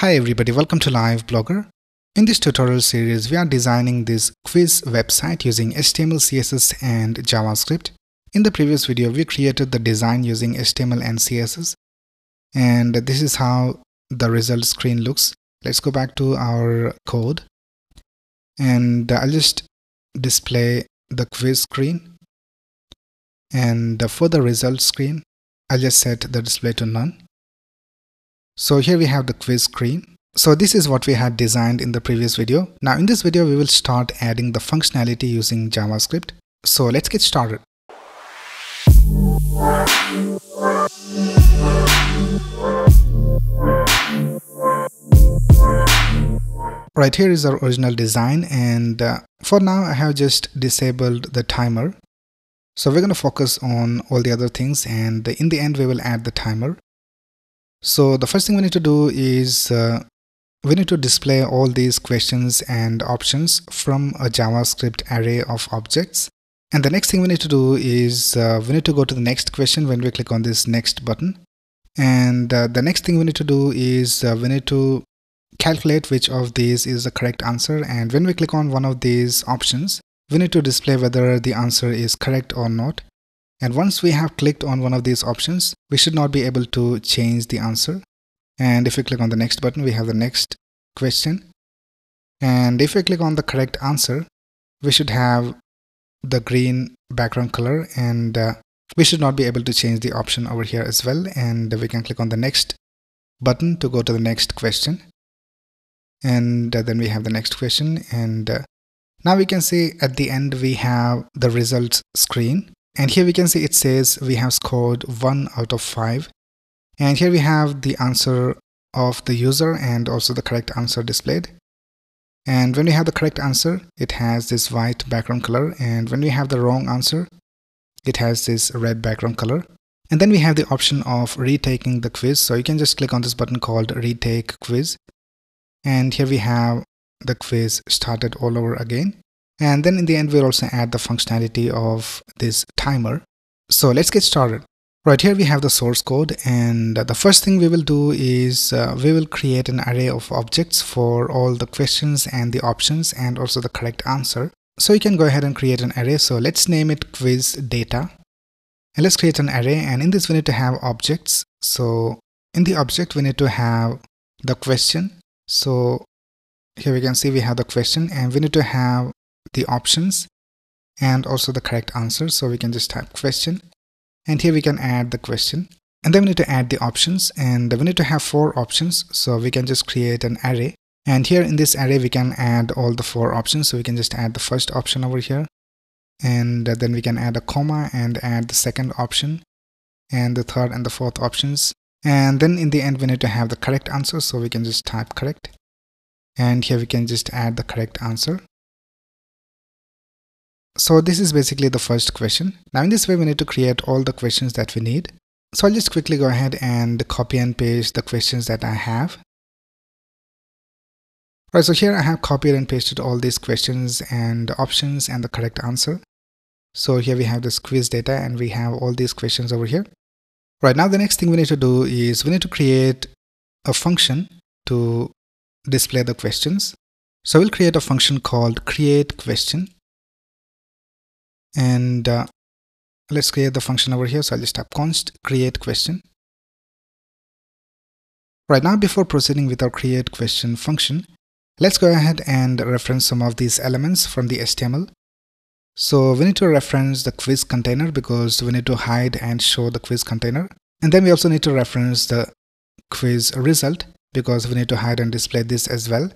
Hi everybody, welcome to Live Blogger. In this tutorial series, we are designing this quiz website using HTML, CSS and JavaScript. In the previous video, we created the design using HTML and CSS. And this is how the result screen looks. Let's go back to our code. And I'll just display the quiz screen. And for the result screen, I'll just set the display to none. So here we have the quiz screen. So this is what we had designed in the previous video. Now in this video, we will start adding the functionality using JavaScript. So let's get started. Right, here is our original design, and for now I have just disabled the timer. So we're going to focus on all the other things, and in the end we will add the timer. So the first thing we need to do is we need to display all these questions and options from a JavaScript array of objects. And the next thing we need to do is we need to go to the next question when we click on this next button. And the next thing we need to do is we need to calculate which of these is the correct answer. And when we click on one of these options, we need to display whether the answer is correct or not. And once we have clicked on one of these options, we should not be able to change the answer. And if we click on the next button, we have the next question. And if we click on the correct answer, we should have the green background color, and we should not be able to change the option over here as well. And we can click on the next button to go to the next question. And then we have the next question. And now we can see at the end, we have the results screen. And here we can see it says we have scored 1 out of 5. And here we have the answer of the user and also the correct answer displayed. And when we have the correct answer, it has this white background color. And when we have the wrong answer, it has this red background color. And then we have the option of retaking the quiz. So you can just click on this button called Retake Quiz. And here we have the quiz started all over again. And then in the end, we'll also add the functionality of this timer. So let's get started. Right, here we have the source code, and the first thing we will do is we will create an array of objects for all the questions and the options and also the correct answer. So you can go ahead and create an array. So let's name it quiz data, and let's create an array. And in this we need to have objects. So in the object we need to have the question. So here we can see we have the question, and we need to have the options and also the correct answer. So we can just type question, and here we can add the question, and then we need to add the options, and we need to have 4 options. So we can just create an array, and here in this array we can add all the 4 options. So we can just add the first option over here, and then we can add a comma and add the second option and the third and the fourth options. And then in the end we need to have the correct answer. So we can just type correct, and here we can just add the correct answer. So this is basically the first question. Now in this way we need to create all the questions that we need. So I'll just quickly go ahead and copy and paste the questions that I have. Alright, so here I have copied and pasted all these questions and options and the correct answer. So here we have this quiz data, and we have all these questions over here. Right, now the next thing we need to do is we need to create a function to display the questions. So we'll create a function called createQuestion. And let's create the function over here. So I'll just type const create question. Right, now before proceeding with our create question function, let's go ahead and reference some of these elements from the HTML. So we need to reference the quiz container because we need to hide and show the quiz container. And then we also need to reference the quiz result because we need to hide and display this as well.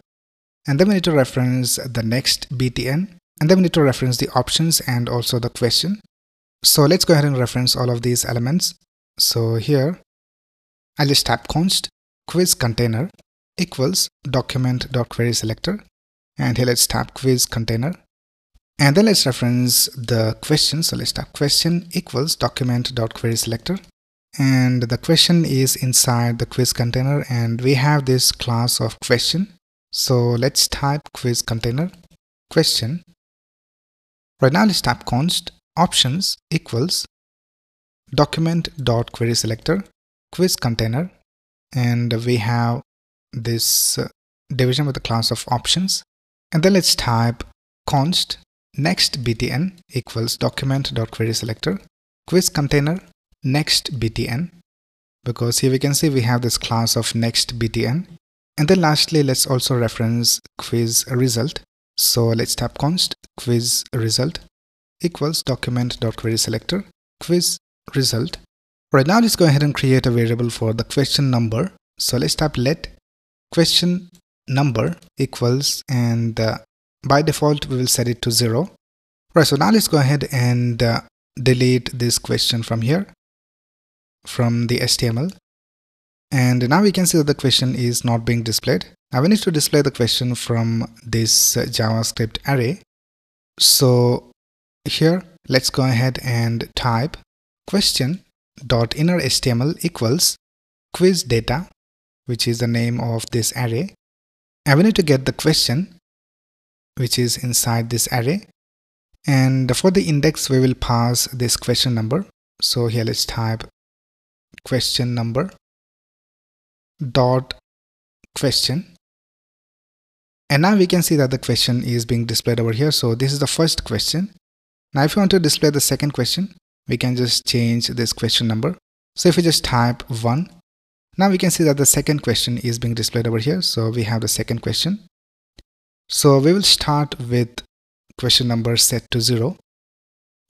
And then we need to reference the next btn. And then we need to reference the options and also the question. So let's go ahead and reference all of these elements. So here I'll just type const quiz container equals document.querySelector, and here let's type quiz container, and then let's reference the question. So let's type question equals document.querySelector, and the question is inside the quiz container, and we have this class of question. So let's type quiz container question. Right, now let's type const options equals document.querySelector quiz container, and we have this division with the class of options, and then let's type const next btn equals document.querySelector quiz container next btn, because here we can see we have this class of next btn. And then lastly, let's also reference quiz result. So let's type const quiz result equals document.querySelector quiz result. Right now, let's go ahead and create a variable for the question number. So let's type let question number equals, and by default we will set it to 0. Right, so now let's go ahead and delete this question from here, from the HTML. And now we can see that the question is not being displayed. Now we need to display the question from this JavaScript array. So here, let's go ahead and type question.innerHTML equals quiz data, which is the name of this array. And we need to get the question, which is inside this array. And for the index, we will pass this question number. So here let's type question number dot question. And now we can see that the question is being displayed over here. So this is the first question. Now if you want to display the second question, we can just change this question number. So if we just type 1, now we can see that the second question is being displayed over here. So we have the second question. So we will start with question number set to 0.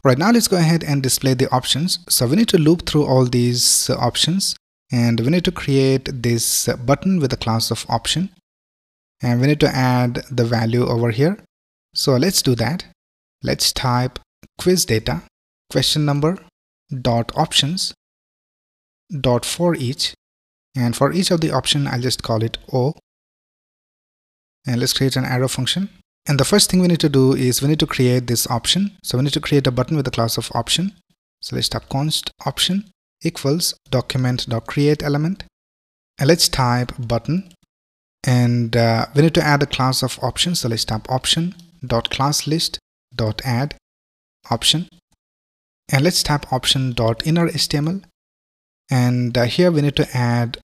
Right now, let's go ahead and display the options. So we need to loop through all these options, and we need to create this button with a class of option, and we need to add the value over here. So let's do that. Let's type quiz data question number dot options dot for each, and for each of the option I'll just call it O, and let's create an arrow function. And the first thing we need to do is we need to create this option. So we need to create a button with the class of option. So let's type const option equals document.createElement, and let's type button, and we need to add a class of option. So let's type option.classList.add option, and let's type option.innerHTML, and here we need to add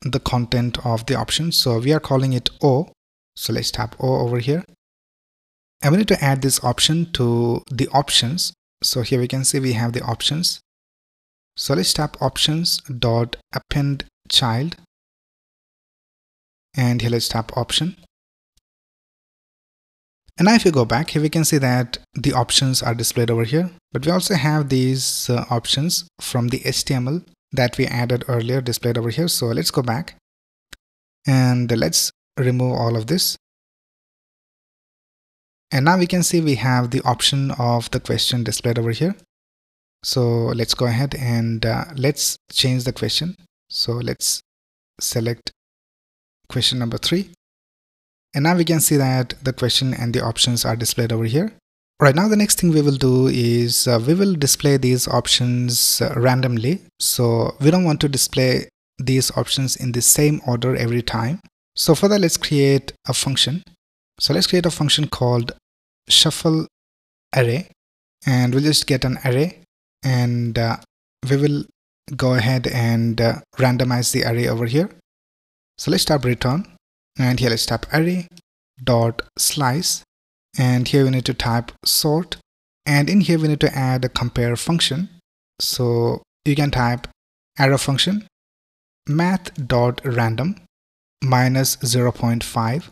the content of the option. So we are calling it O. So let's type O over here, and we need to add this option to the options. So here we can see we have the options. So let's type options dot append child, and here let's type option. And now if you go back, here we can see that the options are displayed over here, but we also have these options from the HTML that we added earlier displayed over here. So let's go back and let's remove all of this. And now we can see we have the option of the question displayed over here. So let's go ahead and let's change the question. So let's select question number 3. And now we can see that the question and the options are displayed over here. Right now, the next thing we will do is we will display these options randomly. So we don't want to display these options in the same order every time. So for that, let's create a function. So let's create a function called shuffle array, and we'll just get an array. And we will go ahead and randomize the array over here. So let's type return, and here let's type array dot slice, and here we need to type sort, and in here we need to add a compare function. So you can type arrow function math dot random minus 0.5.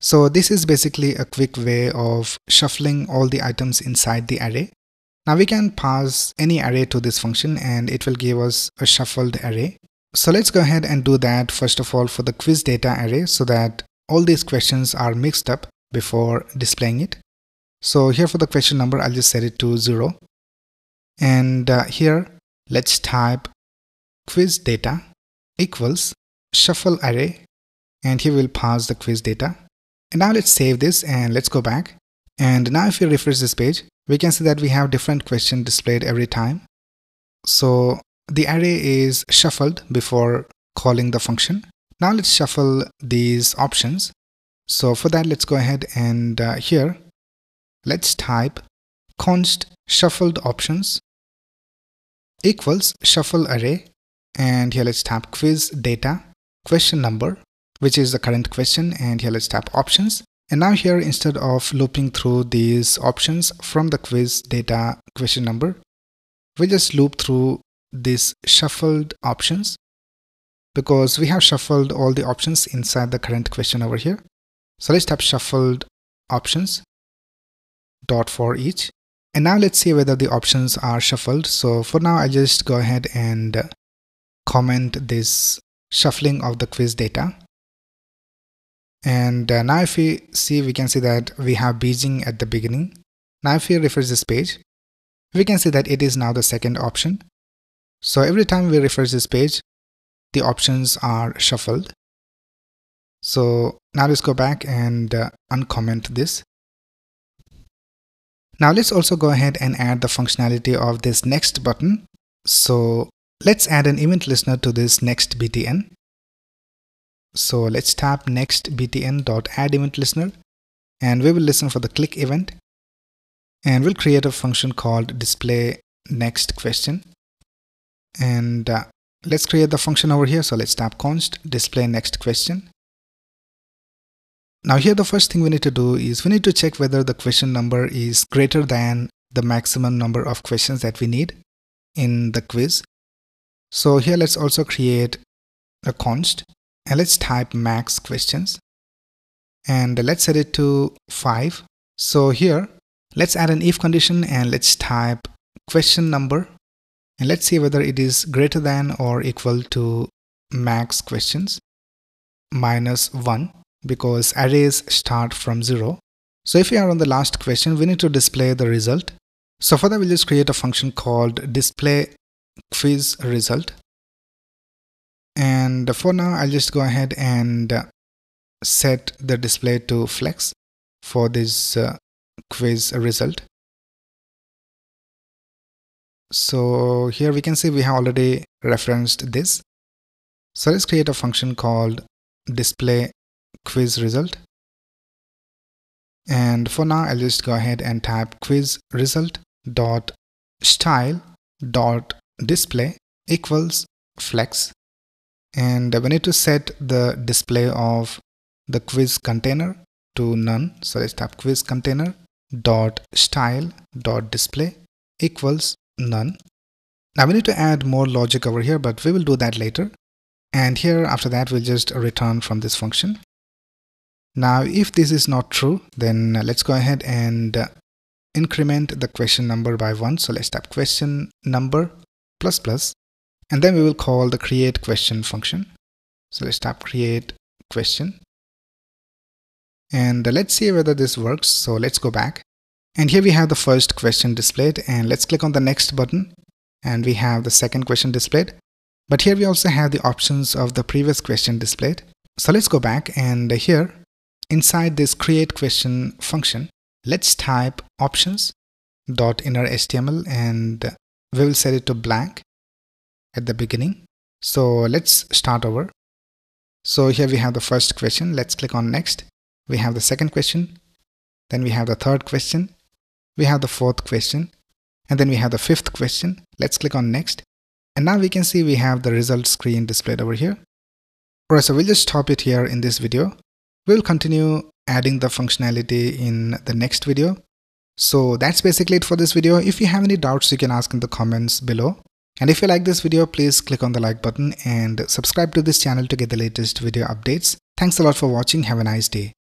So this is basically a quick way of shuffling all the items inside the array. Now we can pass any array to this function, and it will give us a shuffled array. So let's go ahead and do that first of all for the quiz data array, so that all these questions are mixed up before displaying it. So here for the question number, I'll just set it to 0. And here let's type quiz data equals shuffle array, and here we'll pass the quiz data. And now let's save this and let's go back. And now if we refresh this page, we can see that we have different questions displayed every time. So the array is shuffled before calling the function. Now let's shuffle these options. So for that, let's go ahead and here, let's type const shuffled options equals shuffle array. And here let's type quiz data question number which is the current question. And here let's tap options. And now here, instead of looping through these options from the quiz data question number, we'll just loop through these shuffled options, because we have shuffled all the options inside the current question over here. So let's tap shuffled options dot for each. And now let's see whether the options are shuffled. So for now, I just go ahead and comment this shuffling of the quiz data. And now if we see, we can see that we have Beijing at the beginning. Now if we refresh this page, we can see that it is now the second option. So every time we refresh this page, the options are shuffled. So now let's go back and uncomment this. Now let's also go ahead and add the functionality of this next button. So let's add an event listener to this next btn. So let's tap next btn.add event listener, and we will listen for the click event, and we'll create a function called display next question. And let's create the function over here. So let's tap const display next question. Now here the first thing we need to do is we need to check whether the question number is greater than the maximum number of questions that we need in the quiz. So here let's also create a const, and let's type max questions, and let's set it to 5. So here let's add an if condition, and let's type question number, and let's see whether it is greater than or equal to max questions minus 1, because arrays start from 0. So if we are on the last question, we need to display the result. So for that, we'll just create a function called display quiz result. And for now, I'll just go ahead and set the display to flex for this quiz result. So here we can see we have already referenced this. So let's create a function called display quiz result. And for now, I'll just go ahead and type quiz result dot style dot display equals flex. And we need to set the display of the quiz container to none. So let's type quiz container dot style dot display equals none. Now we need to add more logic over here, but we will do that later. And here after that, we'll just return from this function. Now if this is not true, then let's go ahead and increment the question number by 1. So let's type question number plus plus, and then we will call the create question function. So let's type create question, and let's see whether this works. So let's go back, and here we have the first question displayed, and let's click on the next button, and we have the second question displayed. But here we also have the options of the previous question displayed. So let's go back, and here inside this create question function, let's type options dot inner HTML, and we will set it to blank at the beginning. So let's start over. So here we have the first question. Let's click on next. We have the second question, then we have the third question, we have the fourth question, and then we have the fifth question. Let's click on next, and now we can see we have the result screen displayed over here. Alright, so we'll just stop it here in this video. We'll continue adding the functionality in the next video. So that's basically it for this video. If you have any doubts, you can ask in the comments below. And if you like this video, please click on the like button and subscribe to this channel to get the latest video updates. Thanks a lot for watching. Have a nice day.